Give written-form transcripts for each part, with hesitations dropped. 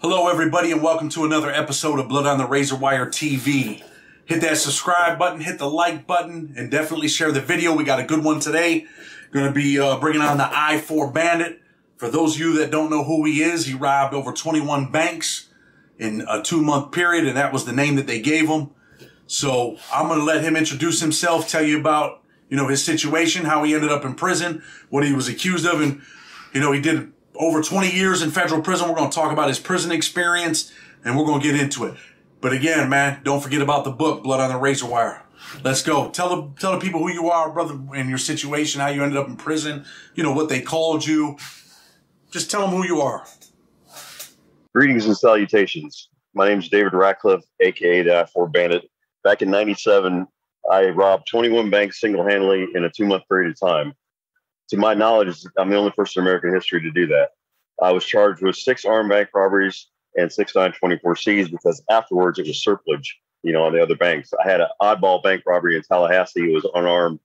Hello everybody and welcome to another episode of Blood on the Razor Wire TV. Hit that subscribe button, hit the like button, and definitely share the video. We got a good one today. Going to be bringing on the I-4 Bandit. For those of you that don't know who he is, he robbed over 21 banks in a 2-month period, and that was the name that they gave him. So I'm going to let him introduce himself, tell you about, you know, his situation, how he ended up in prison, what he was accused of, and, you know, he did over 20 years in federal prison. We're going to talk about his prison experience, and we're going to get into it. But again, man, don't forget about the book, Blood on the Razor Wire. Let's go. Tell the people who you are, brother, and your situation, how you ended up in prison, you know, what they called you. Just tell them who you are. Greetings and salutations. My name is David Ratcliffe, a.k.a. the I-4 Bandit. Back in 97, I robbed 21 banks single-handedly in a 2-month period of time. To my knowledge, I'm the only person in American history to do that. I was charged with 6 armed bank robberies and 6 924Cs because afterwards it was surplage, you know, on the other banks. I had an oddball bank robbery in Tallahassee. It was unarmed,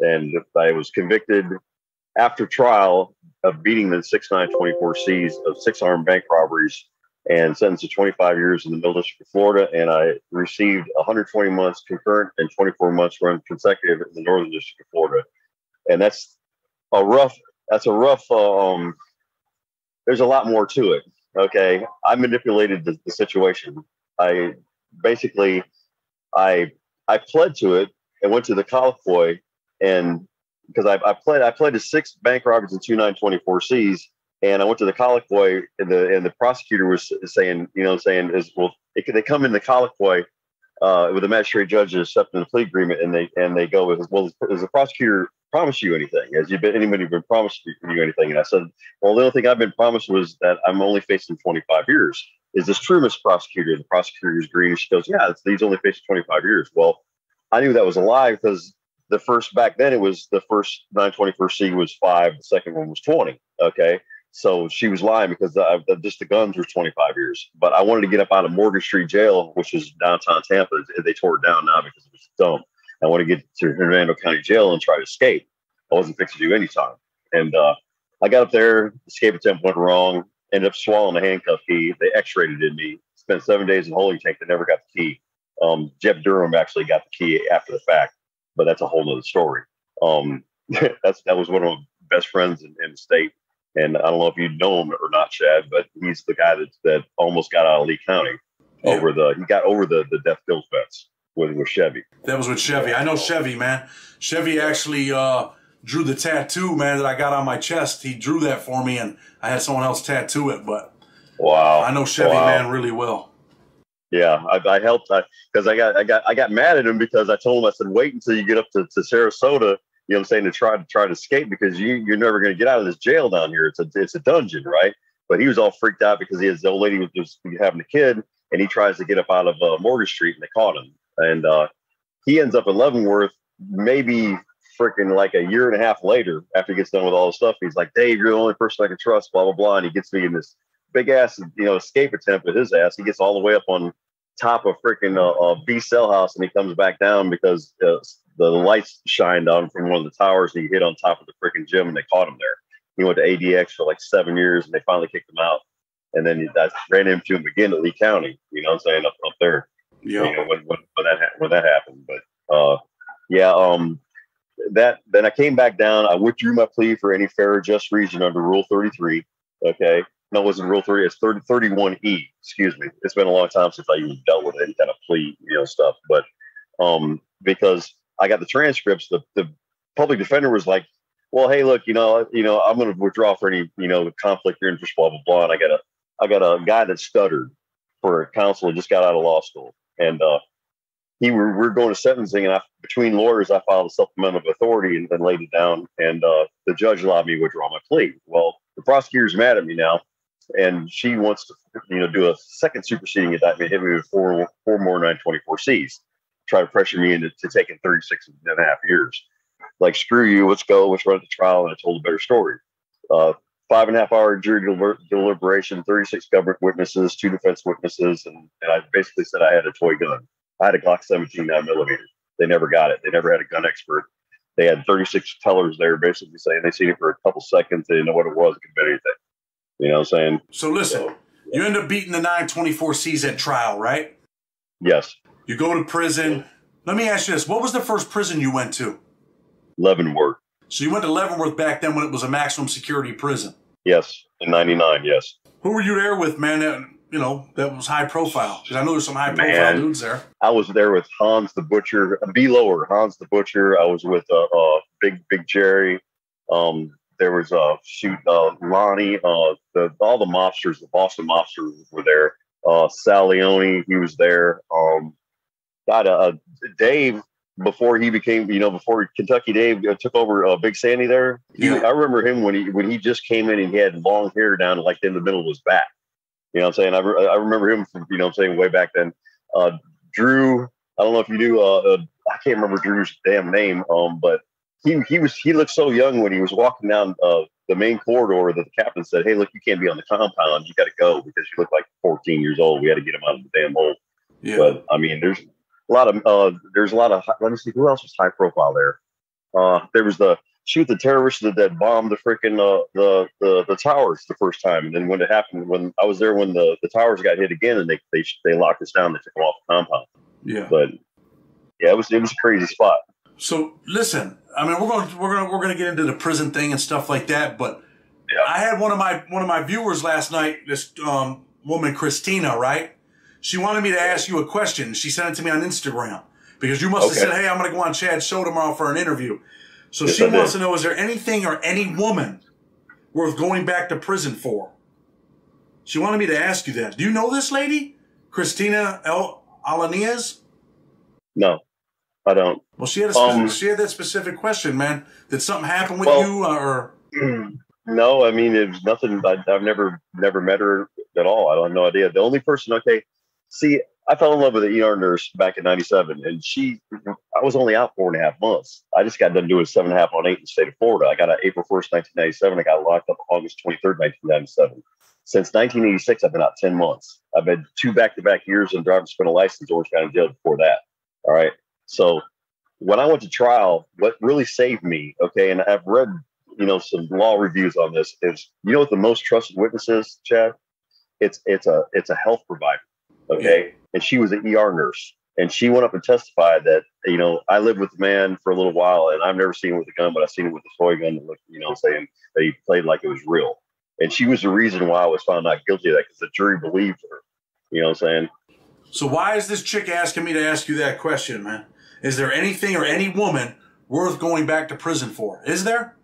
and I was convicted after trial of beating the 6 924Cs of 6 armed bank robberies and sentenced to 25 years in the Middle District of Florida. And I received 120 months concurrent and 24 months run consecutive in the Northern District of Florida. And that's a rough, there's a lot more to it. Okay. I manipulated the situation. I pled to it and went to the colloquy, and because I pled to 6 bank robberies and 2 924Cs. And I went to the colloquy, and the prosecutor was saying, you know, well, they come in the colloquy with the magistrate judge accepting the plea agreement, and they go with, well, does the prosecutor promise you anything? Has anybody been promised you anything? And I said, well, the only thing I've been promised was that I'm only facing 25 years. Is this true, Miss Prosecutor? The prosecutor is green. She goes, yeah, he's only facing 25 years. Well, I knew that was a lie because the first, back then it was the first 924C was 5, the second one was 20. Okay. So she was lying because just the guns were 25 years. But I wanted to get up out of Morgan Street Jail, which is downtown Tampa. They tore it down now because it was dumb. I wanted to get to Hernando County Jail and try to escape. I wasn't fixing to do any time. And I got up there. Escape attempt went wrong. Ended up swallowing the handcuff key. They x-rayed it in me. Spent 7 days in holding tank. They never got the key. Jeff Durham actually got the key after the fact, but that's a whole nother story. That was one of my best friends in the state. And I don't know if you know him or not, Chad, but he's the guy that almost got out of Lee County. Yeah. He got over the death guilt fence with Chevy. That was with Chevy. I know Chevy, man. Chevy actually drew the tattoo, man, that I got on my chest. He drew that for me, and I had someone else tattoo it. But wow, I know Chevy, wow, man, really well. Yeah, I helped because I got mad at him because I told him, I said, wait until you get up to Sarasota. You know what I'm saying, to try to escape because you're never going to get out of this jail down here. It's a dungeon, right? But he was all freaked out because the old lady was having a kid, and he tries to get up out of Morgan Street, and they caught him, and he ends up in Leavenworth. Maybe freaking like a year and a half later, after he gets done with all the stuff, he's like, Dave, you're the only person I can trust, blah blah blah, and he gets me in this big ass, you know, escape attempt with his ass. He gets all the way up on top of freaking B cell house, and he comes back down because the lights shined on from one of the towers, and he hit on top of the freaking gym, and they caught him there. He went to ADX for like 7 years, and they finally kicked him out. And then I ran into him again at Lee County, you know what I'm saying, up there. Yeah. You know, when that happened. But yeah, then I came back down. I withdrew my plea for any fair or just reason under Rule 33. Okay. No, it wasn't Rule 3. It's 31E. Excuse me. It's been a long time since I even dealt with any kind of plea, you know, stuff. But because I got the transcripts. The public defender was like, "Well, hey, look, you know, I'm going to withdraw for any, you know, conflict or interest, blah blah blah." And I got a guy that stuttered for a counselor, just got out of law school, and we were going to sentencing, and between lawyers, I filed a supplemental authority and then laid it down, and the judge allowed me to withdraw my plea. Well, the prosecutor's mad at me now, and she wants to, you know, do a second superseding indictment, hit me with four more 924Cs. Try to pressure me into taking 36 and a half years. Like, screw you, let's go, let's run to trial, and I told a better story. 5.5 hour jury deliberation, 36 government witnesses, 2 defense witnesses. And I basically said I had a toy gun. I had a Glock 17 9mm. They never got it. They never had a gun expert. They had 36 tellers there basically saying they seen it for a couple seconds. They didn't know what it was. It could be anything. You know what I'm saying? So listen, you end up beating the 924Cs at trial, right? Yes. You go to prison. Let me ask you this. What was the first prison you went to? Leavenworth. So you went to Leavenworth back then when it was a maximum security prison? Yes. In 99, yes. Who were you there with, man, that, you know, that was high profile? Because I know there's some high profile dudes there. I was there with Hans the Butcher, B-Lower, Hans the Butcher. I was with Big Jerry. There was, Lonnie, all the mobsters, the Boston mobsters were there. Sal Leone, he was there. Dave, before he became, you know, before Kentucky Dave took over Big Sandy there. Yeah. I remember him when he just came in and he had long hair down like in the middle of his back. You know what I'm saying? I remember him from, you know what I'm saying, way back then. Drew, I don't know if you knew, I can't remember Drew's damn name, but he looked so young when he was walking down the main corridor that the captain said, "Hey, look, you can't be on the compound. You got to go because you look like 14 years old. We had to get him out of the damn hole." Yeah. But I mean, there's a lot of, let me see, who else was high profile there? There was the terrorists that bombed the freaking, the towers the first time. And then when it happened, when I was there, when the towers got hit again and they locked us down, they took them off the compound. Yeah. But yeah, it was a crazy spot. So listen, I mean, we're going to get into the prison thing and stuff like that. But yeah. I had one of my viewers last night, this, woman, Christina, right? She wanted me to ask you a question. She sent it to me on Instagram because you must have said, "Hey, I'm going to go on Chad's show tomorrow for an interview." So yes, she wants to know, is there anything or any woman worth going back to prison for? She wanted me to ask you that. Do you know this lady? Christina L. Alaniz? No, I don't. Well, she had that specific question, man. Did something happen with you? No, I mean, it's nothing. I've never met her at all. I have no idea. The only person, okay. See, I fell in love with an ER nurse back in 97, and I was only out 4.5 months. I just got done doing 7.5 on 8 in the state of Florida. I got out April 1st, 1997. I got locked up August 23rd, 1997. Since 1986, I've been out 10 months. I've had 2 back-to-back years in driver's criminal license, Orange County Jail before that. All right. So when I went to trial, what really saved me, okay, and I've read, you know, some law reviews on this, is, you know what the most trusted witness is, Chad? It's a health provider. Okay. And she was an ER nurse, and she went up and testified that, you know, I lived with the man for a little while, and I've never seen him with a gun, but I've seen him with a toy gun, you know, saying that he played like it was real. And she was the reason why I was found not guilty of that, because the jury believed her. You know what I'm saying? So why is this chick asking me to ask you that question, man? Is there anything or any woman worth going back to prison for? Is there?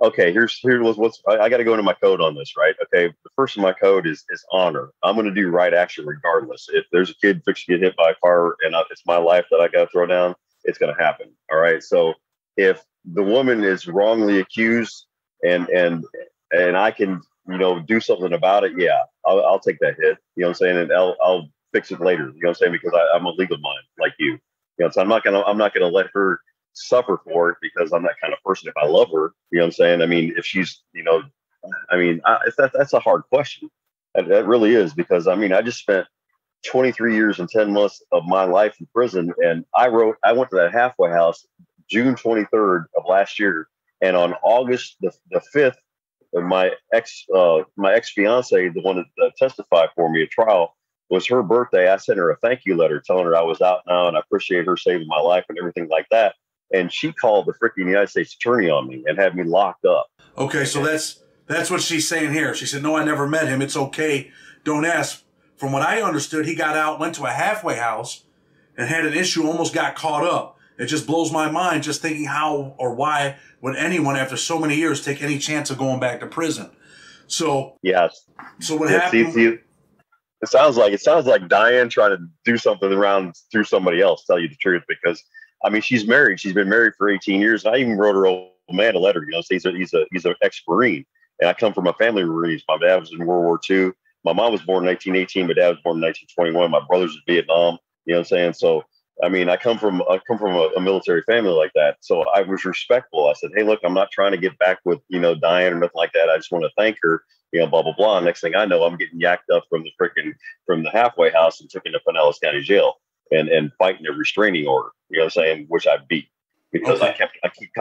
Okay, I got to go into my code on this, right? Okay, the first of my code is honor. I'm going to do right action regardless. If there's a kid fixing to get hit by a car and it's my life that I got to throw down, it's going to happen. All right. So if the woman is wrongly accused and I can, you know, do something about it, yeah, I'll take that hit. You know what I'm saying? And I'll fix it later. You know what I'm saying? Because I'm a legal mind like you. You know, so I'm not going to let her suffer for it, because I'm that kind of person. If I love her, you know what I'm saying? I mean, if she's, you know, I mean, that's a hard question. That really is, because I mean, I just spent 23 years and 10 months of my life in prison. And I went to that halfway house June 23rd of last year. And on August the 5th, my ex fiance, the one that testified for me at trial, was her birthday. I sent her a thank you letter telling her I was out now and I appreciate her saving my life and everything like that. And she called the freaking United States attorney on me and had me locked up. Okay, so that's what she's saying here. She said, "No, I never met him. It's okay. Don't ask." From what I understood, he got out, went to a halfway house, and had an issue, almost got caught up. It just blows my mind just thinking how or why would anyone after so many years take any chance of going back to prison. So yes. So what happened? It sounds like Diane trying to do something around through somebody else. Tell you the truth, because. I mean, she's married. She's been married for 18 years. And I even wrote her old man a letter. You know, so he's an ex-Marine, and I come from a family of Marines. My dad was in World War II. My mom was born in 1918. My dad was born in 1921. My brother's in Vietnam. You know what I'm saying? So I mean, I come from a military family like that. So I was respectful. I said, hey, look, I'm not trying to get back with, you know, Diane or nothing like that. I just want to thank her, you know, blah, blah, blah. And next thing I know, I'm getting yacked up from the freaking, from the halfway house and took into Pinellas County Jail and fighting a restraining order, you know what I'm saying? Which I beat because okay. I keep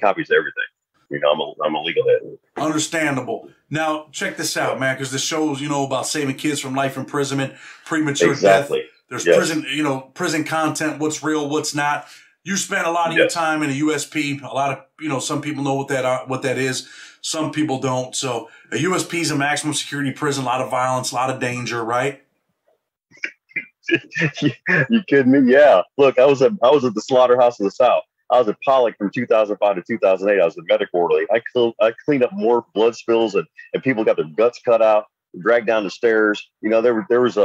copies of everything. You know, I'm a legal head. Understandable. Now, check this out, man, because the show's, you know, about saving kids from life imprisonment, premature exactly. death. There's yes. prison, you know, prison content, what's real, what's not. You spent a lot of yes. your time in a USP. A lot of, you know, some people know what that is. Some people don't. So a USP is a maximum security prison, a lot of violence, a lot of danger, right? You kidding me? Yeah. Look, I was at the slaughterhouse of the South. I was at Pollock from 2005 to 2008. I was at medic orderly. I cleaned up more blood spills and people got their guts cut out, dragged down the stairs. You know, there was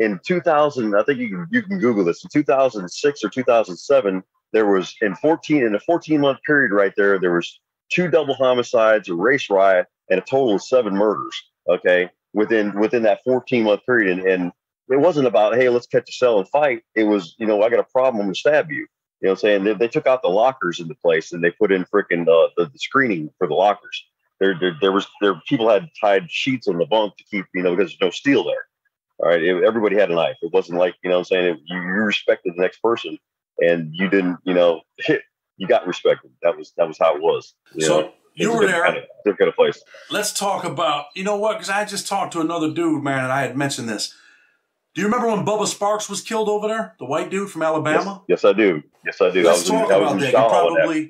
in 2000, I think you can Google this. In 2006 or 2007, there was in a 14-month period right there. There was 2 double homicides, a race riot, and a total of 7 murders. Okay, within that 14-month period, and it wasn't about hey, let's catch a cell and fight. It was you know I got a problem, I'm gonna stab you. You know what I'm saying? They took out the lockers in the place and they put in freaking the screening for the lockers. There people had tied sheets on the bunk to keep, you know, because there's no steel there. All right. Everybody had a knife. It wasn't like, you know what I'm saying? You respected the next person and you didn't, you know, you got respected. That was how it was. So you were there. Different kind of place. Let's talk about, you know what? Because I just talked to another dude, man, and I had mentioned this. Do you remember when Bubba Sparks was killed over there? The white dude from Alabama? Yes I do. Yes, I do. Let's talk about that.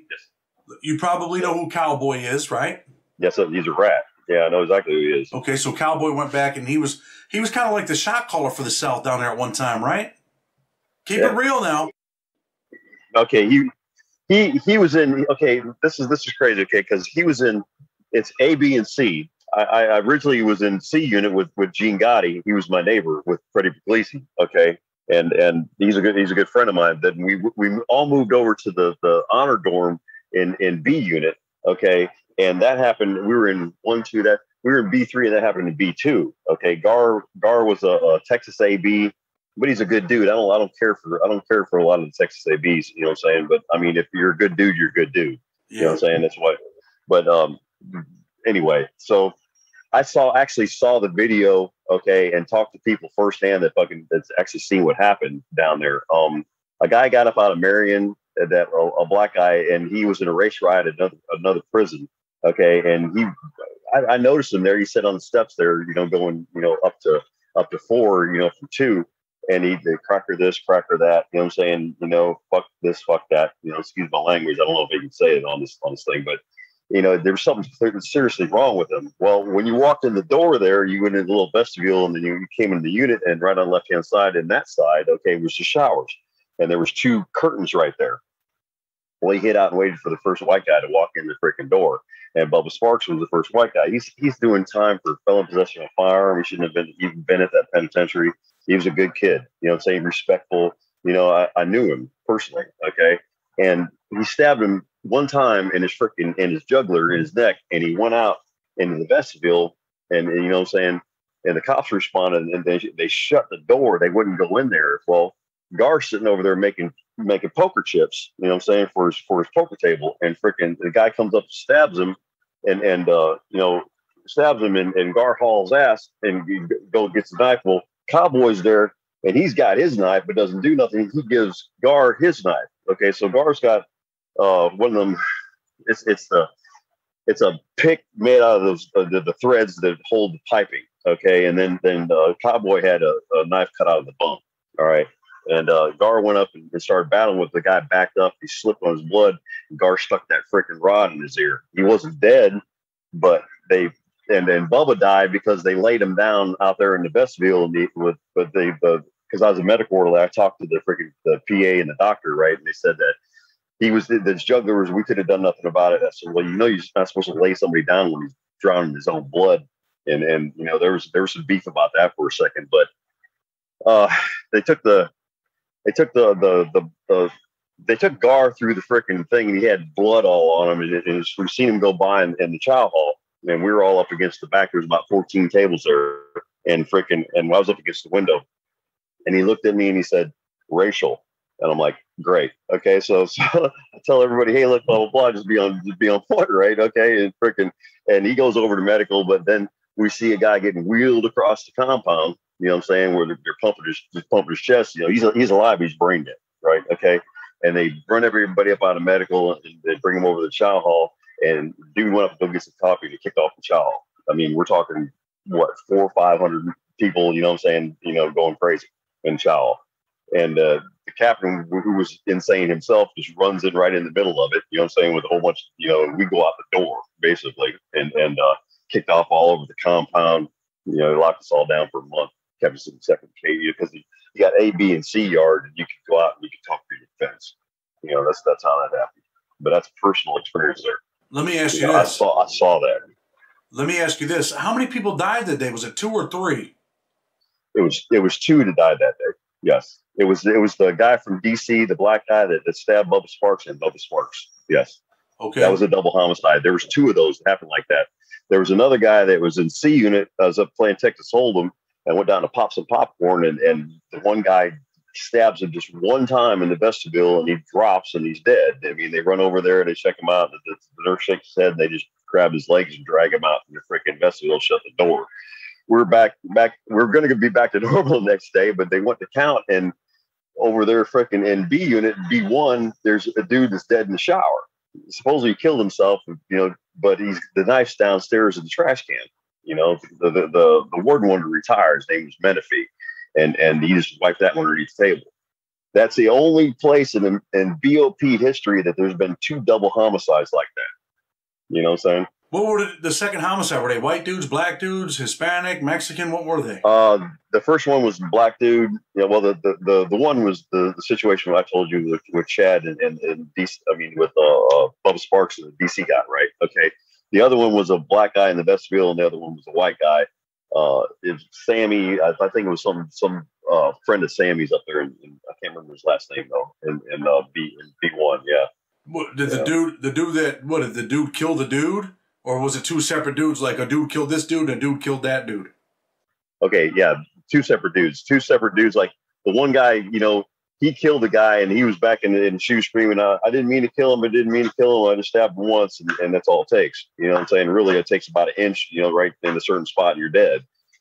You probably know who Cowboy is, right? Yes, he's a rat. Yeah, I know exactly who he is. Okay, so Cowboy went back, and he was kind of like the shot caller for the South down there at one time, right? Keep it real now. Okay, he was in. Okay, this is crazy. Okay, because he was in. It's A, B, and C. I originally was in C unit with Gene Gotti. He was my neighbor with Freddie Puglisi. Okay, and he's a good friend of mine. Then we all moved over to the honor dorm in B unit. Okay, and that happened. We were in 1, 2. That we were in B3, and that happened in B2. Okay, Gar was a Texas AB, but he's a good dude. I don't care for a lot of the Texas ABs. You know what I'm saying? But I mean, if you're a good dude, you're a good dude. You know what I'm saying? That's what. But anyway, so. I actually saw the video, okay, and talked to people firsthand that's actually seen what happened down there. A guy got up out of Marion, a black guy, and he was in a race riot at another prison, okay. And I noticed him there. He sat on the steps there, you know, going, you know, up to 4, you know, from 2, and he did cracker this, cracker that. You know what I'm saying? You know, fuck this, fuck that. You know, excuse my language. I don't know if they can say it on this thing, but. You know, there was something seriously wrong with him. Well, when you walked in the door there, you went in the little vestibule and then you came into the unit and right on the left-hand side and that side, okay, was the showers. And there was 2 curtains right there. Well, he hid out and waited for the first white guy to walk in the freaking door. And Bubba Sparks was the first white guy. He's doing time for felon possession of a firearm. He shouldn't have even been at that penitentiary. He was a good kid. You know what I'm saying? Respectful. You know, I knew him personally, okay? And he stabbed him one time in his jugular in his neck, and he went out into the vestibule, and you know what I'm saying, and the cops responded, and they shut the door. They wouldn't go in there. Well, Gar's sitting over there making poker chips, you know what I'm saying, for his poker table, and freaking the guy comes up and stabs him, and Gar hauls ass and he gets the knife. Well, Cowboy's there, and he's got his knife but doesn't do nothing. He gives Gar his knife. Okay, so Gar's got. One of them, it's a pick made out of those the threads that hold the piping. Okay, and then Cowboy had a knife cut out of the bunk. All right, and Gar went up and started battling with the guy. Backed up, he slipped on his blood. And Gar stuck that freaking rod in his ear. He wasn't dead, but they and then Bubba died because they laid him down out there in the vestibule. Because I was a medical orderly, I talked to the freaking the PA and the doctor, right, and they said that. He was the juggler. We could have done nothing about it. I said, well, you know, you're not supposed to lay somebody down when he's drowning in his own blood. And you know, there was some beef about that for a second, but they took Gar through the freaking thing, and he had blood all on him. And we've seen him go by in the chow hall, and we were all up against the back. There was about 14 tables there, and I was up against the window, and he looked at me and he said, "Racial." And I'm like, great. Okay. So I tell everybody, hey, look, blah, blah, blah, just be on point. Right. Okay. And freaking, and he goes over to medical, but then we see a guy getting wheeled across the compound, you know what I'm saying? Where they're pumping his chest, you know, he's alive, he's brain dead. Right. Okay. And they run everybody up out of medical and they bring him over to the chow hall, and dude went up to go get some coffee to kick off the chow hall. I mean, we're talking what, 400 or 500 people, you know what I'm saying? You know, going crazy in chow hall. And, the captain, who was insane himself, just runs in right in the middle of it, you know what I'm saying, with a whole bunch, you know, we go out the door, basically, and kicked off all over the compound, you know, locked us all down for a month, kept us in second K, because you got A, B, and C yard, and you could go out and you could talk through your fence. You know, that's how that happened. But that's a personal experience there. Let me ask you this. I saw that. Let me ask you this. How many people died that day? Was it 2 or 3? It was 2 that died that day. Yes. It was the guy from D.C., the black guy that stabbed Bubba Sparks, and Bubba Sparks. Yes. Okay. That was a double homicide. There was 2 of those that happened like that. There was another guy that was in C unit. I was up playing Texas Hold'em and went down to pop some popcorn, and the one guy stabs him just one time in the vestibule, and he drops and he's dead. I mean, they run over there and they check him out. The nurse shakes his head and they just grab his legs and drag him out from the freaking vestibule, shut the door. We're back. We're going to be back to normal the next day, but they went to count, and over there freaking in B unit, B1, there's a dude that's dead in the shower. Supposedly he killed himself, you know, but the knife's downstairs in the trash can. You know, the warden wanted to retire. His name was Menifee, and he just wiped that one underneath the table. That's the only place in BOP history that there's been 2 double homicides like that. You know what I'm saying? What were the second homicide? Were they white dudes, black dudes, Hispanic, Mexican? What were they? The first one was black dude. Yeah, well, the one was the situation I told you with Chad and DC, I mean, with Bubba Sparks and the D.C. guy, right? Okay. The other one was a black guy in the vestibule, and the other one was a white guy. It was Sammy. I think it was some friend of Sammy's up there, and I can't remember his last name though. And B1, yeah. What, did the dude kill the dude? Or was it 2 separate dudes, like a dude killed this dude and a dude killed that dude? Okay, yeah, 2 separate dudes. 2 separate dudes. Like, the one guy, you know, he killed the guy, and he was back in the shoe screaming, I didn't mean to kill him, I didn't mean to kill him, I just stabbed him once, and that's all it takes. You know what I'm saying? Really, it takes about an inch, you know, right in a certain spot, and you're dead.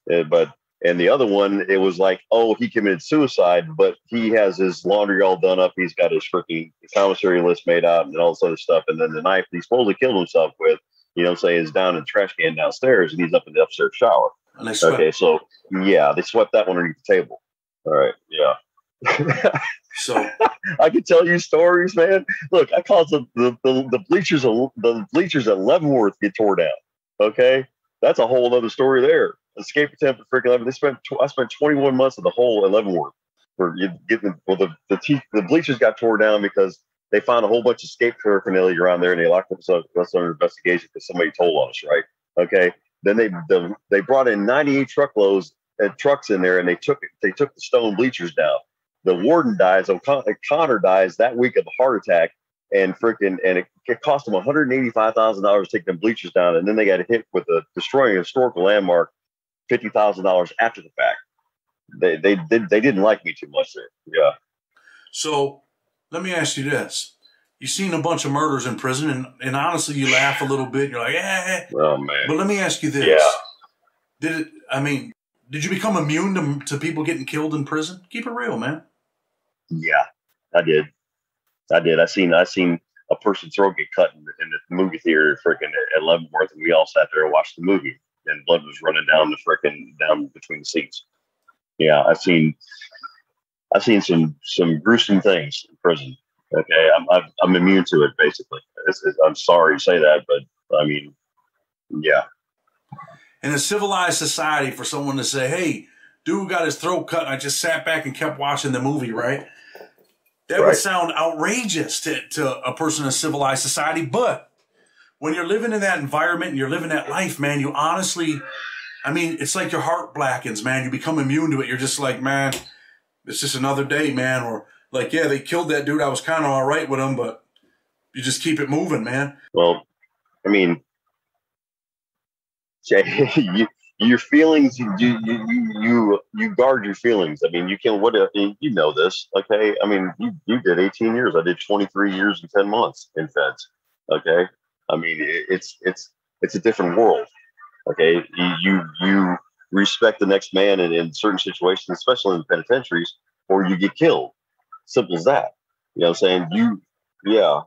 And the other one, it was like, oh, he committed suicide, but he has his laundry all done up, he's got his freaking commissary list made out, and all this other stuff, and then the knife that he supposedly killed himself with, you know what I'm saying, is down in the trash can downstairs, and he's up in the upstairs shower. And okay, so, yeah, they swept that one underneath the table. All right, yeah. So I could tell you stories, man. Look, I caused the bleachers at Leavenworth get tore down, okay? That's a whole other story there. Escape attempt at freaking Leavenworth. I spent 21 months of the hole at Leavenworth. The bleachers got tore down because they found a whole bunch of escape paraphernalia around there, and they locked us up. That's under investigation because somebody told us, right? Okay. Then they brought in 98 truckloads and trucks in there, and they took the stone bleachers down. The warden dies. Connor dies that week of a heart attack, and it cost them $185,000 to take them bleachers down, and then they got hit with destroying a historical landmark, $50,000 after the fact. They didn't like me too much there. Yeah. So, let me ask you this. You've seen a bunch of murders in prison, and honestly, you laugh a little bit. You're like, eh. Oh, man. But let me ask you this. Yeah. Did you become immune to people getting killed in prison? Keep it real, man. Yeah, I did. I seen a person's throat get cut in the movie theater freaking at Leavenworth, and we all sat there and watched the movie, and blood was running down the freaking down between the seats. Yeah, I've seen some gruesome things in prison. Okay, I'm immune to it, basically. I'm sorry to say that, but I mean, yeah. In a civilized society, for someone to say, "Hey, dude got his throat cut," and I just sat back and kept watching the movie, right? That would sound outrageous to a person in a civilized society. But when you're living in that environment and you're living that life, man, you honestly, I mean, it's like your heart blackens, man. You become immune to it. You're just like, man, it's just another day, man. Or like, yeah, they killed that dude. I was kind of all right with him, but you just keep it moving, man. Well, I mean, Jay, you, your feelings, you guard your feelings. I mean, you can't, what, you know this, okay? I mean, you did 18 years. I did 23 years and 10 months in feds, okay? I mean, it's a different world, okay? You respect the next man in certain situations, especially in penitentiaries, or you get killed. Simple as that. You know what I'm saying? Yeah.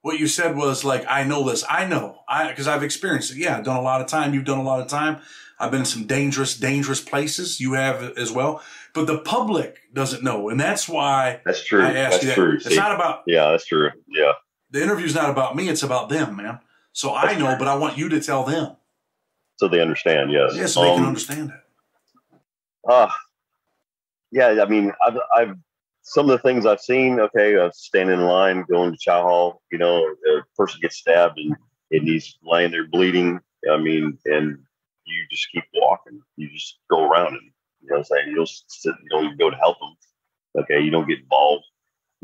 What you said was like, I know this. Because I've experienced it. Yeah, I've done a lot of time. You've done a lot of time. I've been in some dangerous, dangerous places. You have as well. But the public doesn't know. And that's why that's true. I asked you that. True. It's not about. Yeah, that's true. Yeah. The interview's not about me. It's about them, man. So that's I know, true. But I want you to tell them. So they understand, yes. Yeah, so they can understand it. Yeah, I mean, I've some of the things I've seen, okay, standing in line, going to chow hall, you know, a person gets stabbed and he's laying there bleeding. I mean, and you just keep walking. You just go around him. You know what I'm saying? You'll sit, you don't even go to help him. Okay, you don't get involved,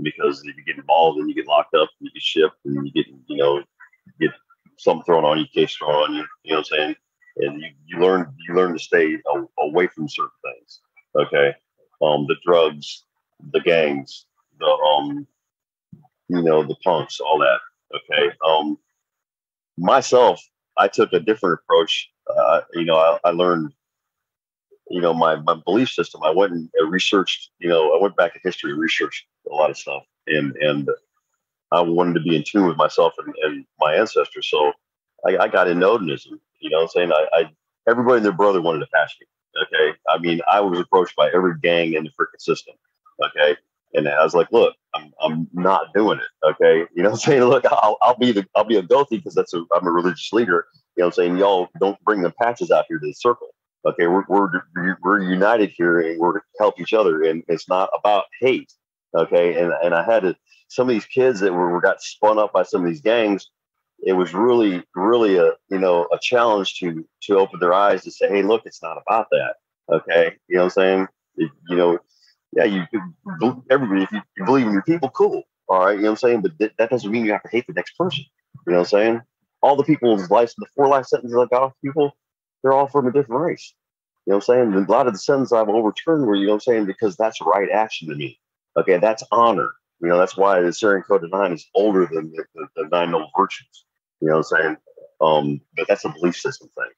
because if you get involved, then you get locked up, and you get shipped, and you get, you know, get something thrown on you, case thrown on you. You know what I'm saying? And you learn to stay away from certain things. Okay, the drugs, the gangs, the you know, the punks, all that. Okay, myself, I took a different approach. You know, I learned, you know, my belief system. I went and researched. You know, I went back in history, researched a lot of stuff, and I wanted to be in tune with myself and my ancestors. So I got into Odinism. You know what I'm saying? I everybody and their brother wanted to pass me. Okay. I mean, I was approached by every gang in the freaking system. Okay. And I was like, look, I'm not doing it. Okay. You know what I'm saying? Look, I'll be a goatee, because that's I'm a religious leader. You know what I'm saying? Y'all don't bring the patches out here to the circle. Okay. We're united here, and we're going to help each other. And it's not about hate. Okay. And I had some of these kids that were got spun up by some of these gangs. It was really, really a challenge to open their eyes to say, hey, look, it's not about that. Okay. You know what I'm saying? You know, yeah, everybody, if you believe in your people, cool. All right. You know what I'm saying? But that doesn't mean you have to hate the next person. You know what I'm saying? All the people's life, the four life sentences I got off people, they're all from a different race. You know what I'm saying? And a lot of the sentences I've overturned were, you know what I'm saying, because that's right action to me. Okay. That's honor. You know, that's why the Syrian Code of 9 is older than the 9 Noble Virtues. You know what I'm saying? But that's a belief system thing,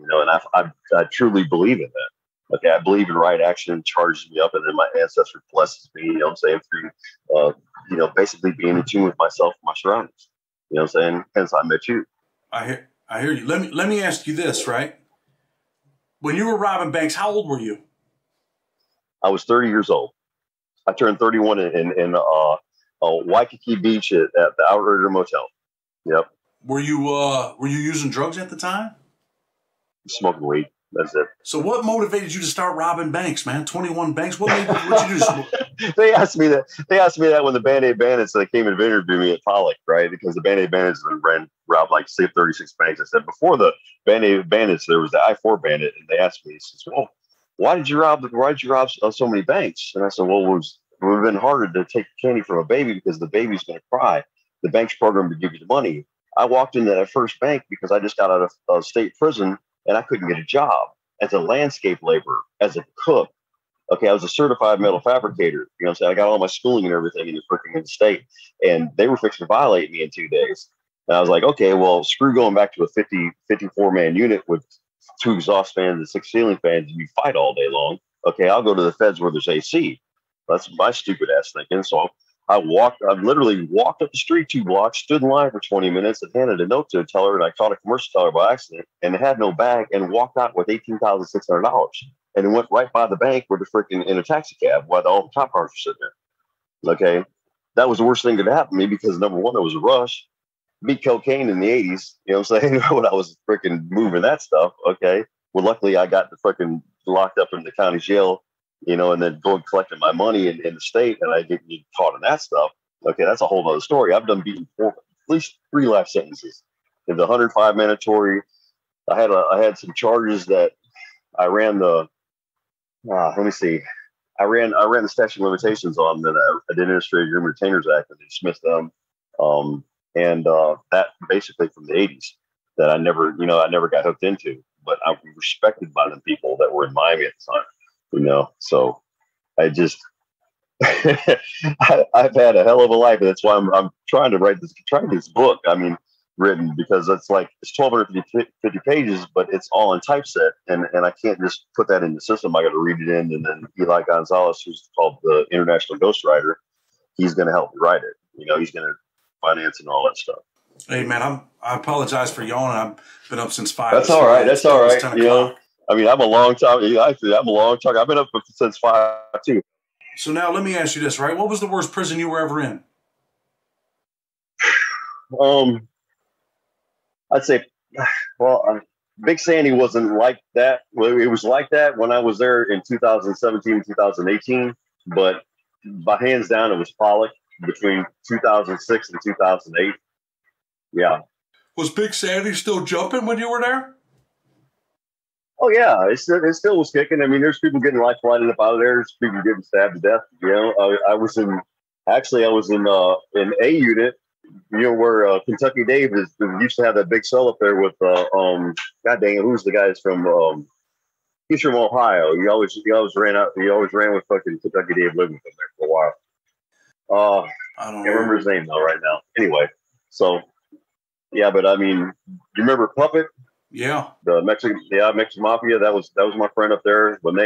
you know, and I truly believe in that. Okay, I believe in right action, charges me up, and then my ancestor blesses me, you know what I'm saying, through, you know, basically being in tune with myself and my surroundings. You know what I'm saying? Hence, I met you. I hear you. Let me ask you this, right? When you were robbing banks, how old were you? I was 30 years old. I turned 31 in Waikiki Beach at the Outrigger Motel. Yep. Were you using drugs at the time? Smoking weed. That's it. So what motivated you to start robbing banks, man? 21 banks. What you do? They asked me that. They asked me that when the Band-Aid Bandits they came and interviewed me at Pollock, right? Because the Band-Aid Bandits robbed like 36 banks. I said before the Band-Aid Bandits there was the I-4 Bandit, and they asked me, he says, "Well, why did you rob so many banks?" And I said, "Well, it would have been harder to take candy from a baby because the baby's going to cry. The bank's programmed to give you the money. I walked into that first bank because I just got out of state prison and I couldn't get a job as a landscape laborer, as a cook. Okay, I was a certified metal fabricator. You know what I'm saying? I got all my schooling and everything in the freaking state, and they were fixing to violate me in 2 days. And I was like, okay, well, screw going back to a 54-man unit with 2 exhaust fans and 6 ceiling fans, and you fight all day long. Okay, I'll go to the feds where there's AC. That's my stupid ass thinking. So I literally walked up the street 2 blocks, stood in line for 20 minutes, and handed a note to a teller, and I caught a commercial teller by accident, and had no bag, and walked out with $18,600, and it went right by the bank where the freaking in a taxi cab while all the cop cars were sitting there. Okay, that was the worst thing that happened to me because number one, there was a rush. Beat cocaine in the 80s, you know what I'm saying, when I was freaking moving that stuff, okay? Well, luckily, I got the freaking locked up in the county jail, you know, and then going collecting my money in the state, and I didn't get caught in that stuff. Okay, that's a whole other story. I've done beaten at least 3 life sentences. Did the 105 mandatory. I had some charges that I ran the, let me see. I ran the statute of limitations on that I did Administrative Retainers Act, and they dismissed them. And that basically from the 80s that I never got hooked into. but I'm respected by the people that were in Miami at the time, you know? So I just, I've had a hell of a life. And that's why I'm trying to write this book. I mean, written, because it's like, it's 1,250 pages, but it's all in typeset. And I can't just put that in the system. I got to read it in. And then Eli Gonzalez, who's called the international ghostwriter, he's going to help me write it. You know, he's going to finance and all that stuff. Hey man, I apologize for yawning. I've been up since 5. That's all right. That's all right. You know, I mean, I'm a long time. I've been up since 5 too. So now let me ask you this, right? What was the worst prison you were ever in? I'd say, well, Big Sandy wasn't like that. Well, it was like that when I was there in 2017, 2018. But by hands down, it was Pollock between 2006 and 2008. Yeah. Was Big Sandy still jumping when you were there? Oh, yeah. It still was kicking. I mean, there's people getting life lighted up out of there. There's people getting stabbed to death. You know, I was in A unit, you know, where Kentucky Dave used to have that big cell up there with, God dang it, who's the guys from, he's from Ohio. He always ran with fucking Kentucky Dave living from there for a while. I don't remember his name though right now. Anyway, so yeah, but I mean, you remember Puppet? Yeah, the Mexican mafia. That was my friend up there. When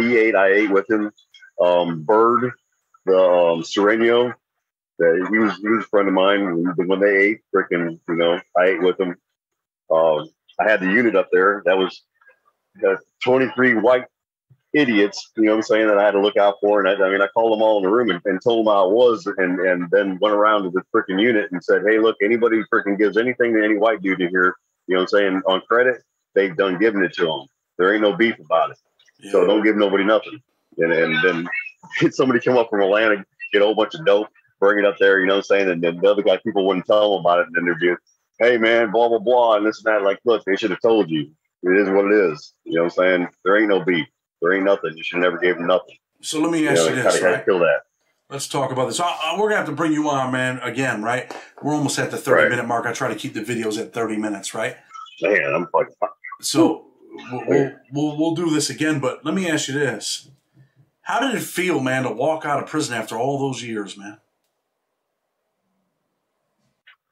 he ate, I ate with him. Bird, the Sereno, he was a friend of mine. When they ate, freaking, you know, I ate with them. I had the unit up there. That was 23 white idiots, you know what I'm saying, that I had to look out for. And I mean, I called them all in the room and told them how I was, and then went around to the freaking unit and said, hey, look, anybody freaking gives anything to any white dude in here, you know what I'm saying, on credit, they've done giving it to them. There ain't no beef about it. Yeah. So don't give nobody nothing. And then somebody come up from Atlanta, get a whole bunch of dope, bring it up there, you know what I'm saying, and then the other guy, people wouldn't tell them about it, and then they'd be, hey, man, blah, blah, blah, and this and that. Like, look, they should have told you. It is what it is. You know what I'm saying? There ain't no beef. There ain't nothing. You should never give them nothing. So let me ask you this, right? Kill that. Let's talk about this. We're going to have to bring you on, man, again, right? We're almost at the 30-minute mark. I try to keep the videos at 30 minutes, right? Man, I'm fucking... So we'll do this again, but let me ask you this. How did it feel, man, to walk out of prison after all those years, man?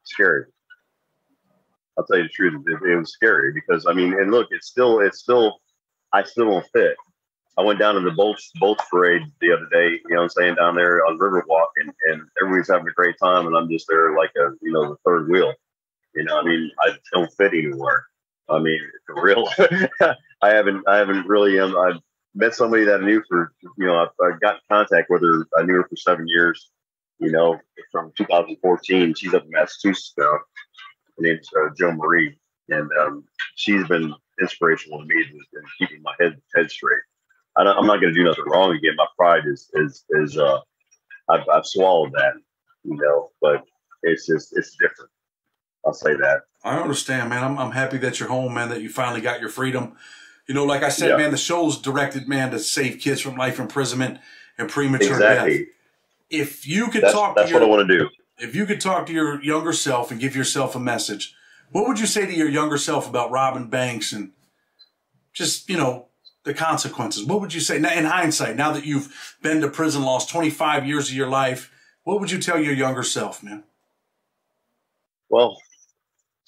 Scary. I'll tell you the truth. It was scary because, I mean, and look, it's still, I still don't fit. I went down to the Bolts parade the other day, you know what I'm saying, down there on Riverwalk, and everybody's having a great time, and I'm just there like a, you know, the third wheel. You know, I mean, I don't fit anywhere. I mean, for real. I haven't really, I've met somebody that I knew for, you know, I got in contact with her. I knew her for 7 years, you know, from 2014. She's up in Massachusetts now. Her name's Jo Marie, and she's been inspirational to me in keeping my head straight. I'm not going to do nothing wrong again. My pride is I've swallowed that, you know, but it's just, it's different. I'll say that. I understand, man. I'm happy that you're home, man, that you finally got your freedom. You know, like I said, yeah, man, the show's directed, man, to save kids from life imprisonment and premature death. If you could that's what I want to do. If you could talk to your younger self and give yourself a message, what would you say to your younger self about robbing banks and just, you know, the consequences? What would you say now, in hindsight, now that you've been to prison, lost 25 years of your life, what would you tell your younger self, man? Well,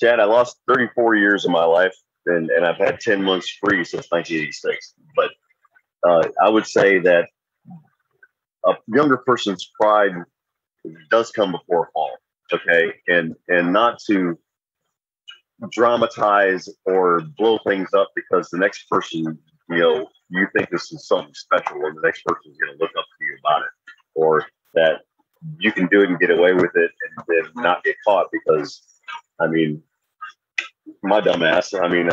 Chad, I lost 34 years of my life, and I've had 10 months free since 1986. But I would say that a younger person's pride does come before a fall, okay? And not to dramatize or blow things up because the next person, you know, you think this is something special, and the next person is going to look up to you about it, or that you can do it and get away with it and not get caught. Because, I mean, my dumb ass, I mean,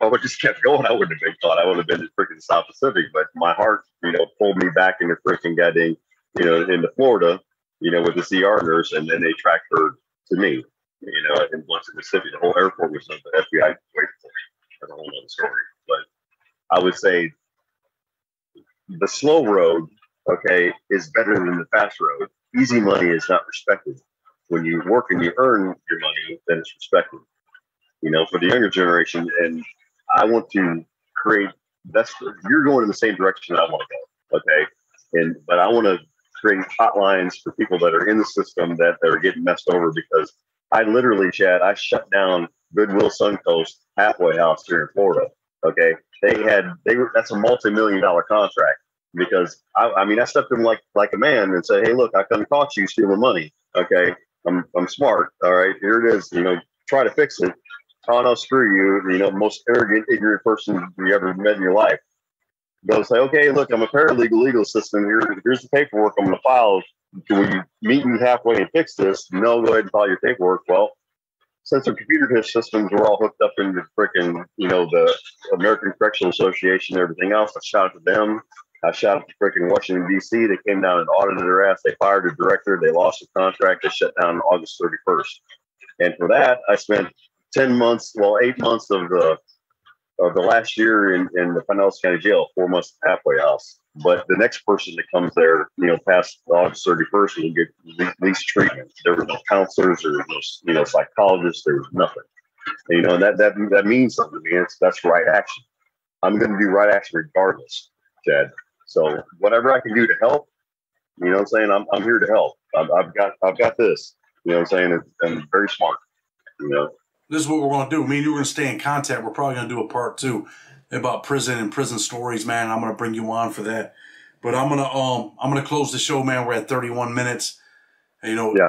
I would just kept going. I wouldn't have been caught. I would have been in freaking South Pacific, but my heart, you know, pulled me back into freaking goddamn, you know, into Florida, you know, with the CR nurse, and then they tracked her to me, you know, in Biloxi, Mississippi. The whole airport was on the FBI waiting for me. That's a whole other story, but I would say the slow road, okay, is better than the fast road. Easy money is not respected. When you work and you earn your money, then it's respected. You know, for the younger generation, and I want to create. You're going in the same direction I want to go. Okay, but I want to create hotlines for people that are in the system that are getting messed over, because I literally, Chad, I shut down Goodwill Suncoast halfway house here in Florida. Okay, that's a multi-million-dollar contract, because I mean I stepped in like a man and said, hey, look, I couldn't caught you stealing money. Okay, I'm smart. All right, here it is. You know, try to fix it. Oh no, screw you. You know, most arrogant, ignorant person you ever met in your life. Go say, okay, look, I'm a paralegal legal assistant. Here's the paperwork I'm going to file. Can we meet you halfway and fix this? No, go ahead and file your paperwork. Well, since our computer systems were all hooked up into frickin', you know, the American Correctional Association and everything else, I shouted at them. I shouted to frickin' Washington, D.C. They came down and audited their ass. They fired the director. They lost the contract. They shut down August 31st. And for that, I spent 8 months of the last year in the Pinellas County Jail, 4 months at halfway house. But the next person that comes there, you know, past August 31st, will get least treatment. There were no counselors, there were no, you know, psychologists, there was nothing. And, you know, that means something to me. That's right action. I'm going to do right action regardless, Chad. So whatever I can do to help, you know what I'm saying? I'm here to help. I've got this, you know what I'm saying? I'm very smart, you know. This is what we're going to do. Me and you are going to stay in contact. We're probably going to do a part 2 about prison and prison stories, man. I'm going to bring you on for that. But I'm going to close the show, man. We're at 31 minutes. And, you know, yeah.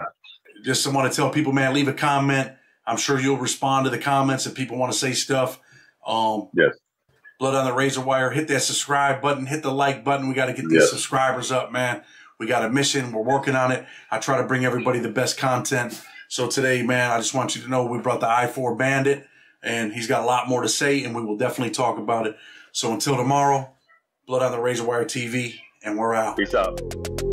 Just want to tell people, man, leave a comment. I'm sure you'll respond to the comments if people want to say stuff. Yes. Blood on the Razor Wire. Hit that subscribe button. Hit the like button. We got to get these subscribers up, man. We got a mission. We're working on it. I try to bring everybody the best content. So today, man, I just want you to know we brought the I-4 Bandit, and he's got a lot more to say, and we will definitely talk about it. So until tomorrow, Blood on the Razor Wire TV, and we're out. Peace out.